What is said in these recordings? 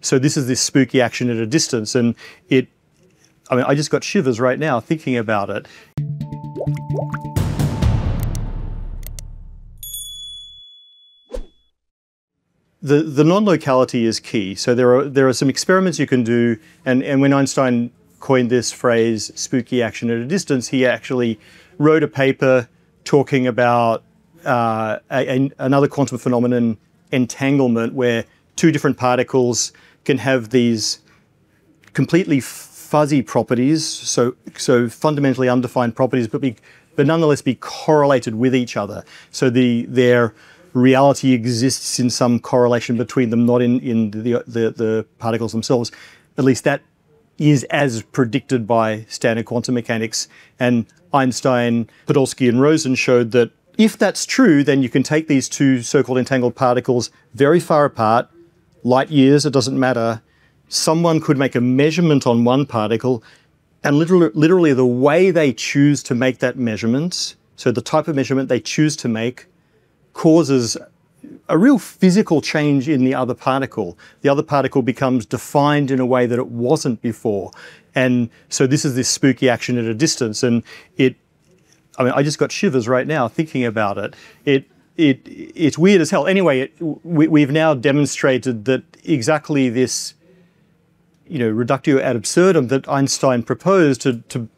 So this is this spooky action at a distance, and it, I mean, I just got shivers right now thinking about it. The non-locality is key. So there are some experiments you can do, and when Einstein coined this phrase, spooky action at a distance, he actually wrote a paper talking about another quantum phenomenon, entanglement, where two different particles can have these completely fuzzy properties, so fundamentally undefined properties, but nonetheless be correlated with each other. So their reality exists in some correlation between them, not in the particles themselves. At least that is as predicted by standard quantum mechanics. And Einstein, Podolsky, and Rosen showed that if that's true, then you can take these two so-called entangled particles very far apart, light years, it doesn't matter. Someone could make a measurement on one particle, and literally the way they choose to make that measurement, so the type of measurement they choose to make, causes a real physical change in the other particle. The other particle becomes defined in a way that it wasn't before. And so this is this spooky action at a distance, and it, I mean, I just got shivers right now thinking about it. It's weird as hell. Anyway, we've now demonstrated that exactly this, you know, reductio ad absurdum that Einstein proposed to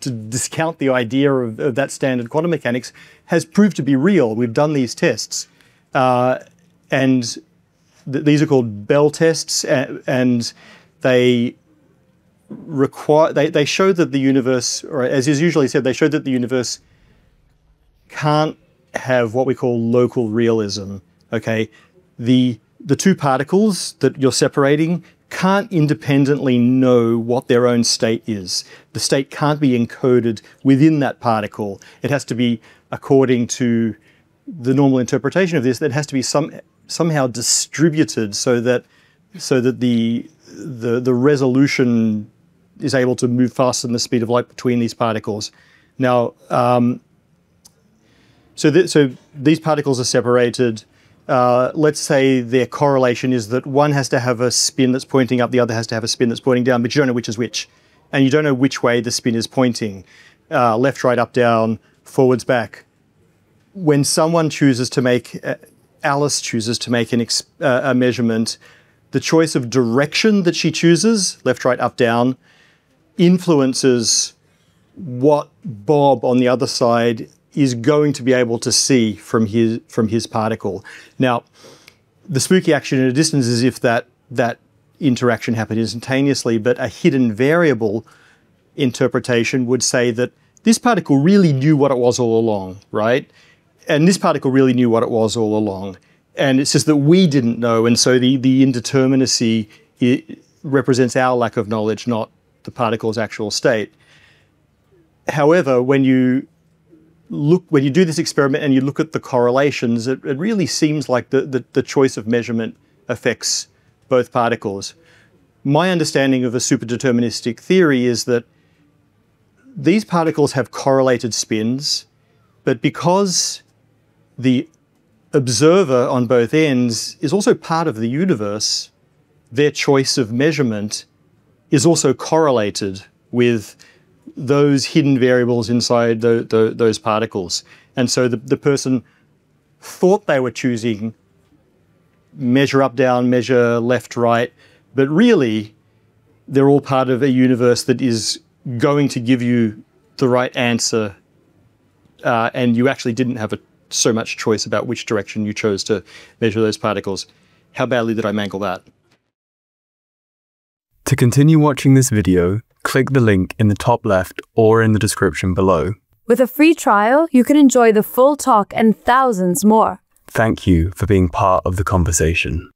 discount the idea of that standard quantum mechanics has proved to be real. We've done these tests, and these are called Bell tests, and they require, they show that the universe, or as is usually said, they show that the universe can't have what we call local realism. Okay, the two particles that you're separating can't independently know what their own state is. The state can't be encoded within that particle. It has to be, according to the normal interpretation of this, that has to be somehow distributed so that the resolution is able to move faster than the speed of light between these particles. Now, so these particles are separated. Let's say their correlation is that one has to have a spin that's pointing up, the other has to have a spin that's pointing down, but you don't know which is which. And you don't know which way the spin is pointing. Left, right, up, down, forwards, back. When someone chooses to make, Alice chooses to make a measurement, the choice of direction that she chooses, left, right, up, down, influences what Bob on the other side is going to be able to see from his particle. Now, the spooky action at a distance is if that interaction happened instantaneously, but a hidden variable interpretation would say that this particle really knew what it was all along, right? And this particle really knew what it was all along. And it's just that we didn't know, and so the indeterminacy represents our lack of knowledge, not the particle's actual state. However, when you do this experiment and you look at the correlations, it really seems like the choice of measurement affects both particles. My understanding of a superdeterministic theory is that these particles have correlated spins, but because the observer on both ends is also part of the universe, their choice of measurement is also correlated with those hidden variables inside those particles. And so the person thought they were choosing measure up, down, measure left, right, but really they're all part of a universe that is going to give you the right answer, and you actually didn't have so much choice about which direction you chose to measure those particles. How badly did I mangle that? To continue watching this video, click the link in the top left or in the description below. With a free trial, you can enjoy the full talk and thousands more. Thank you for being part of the conversation.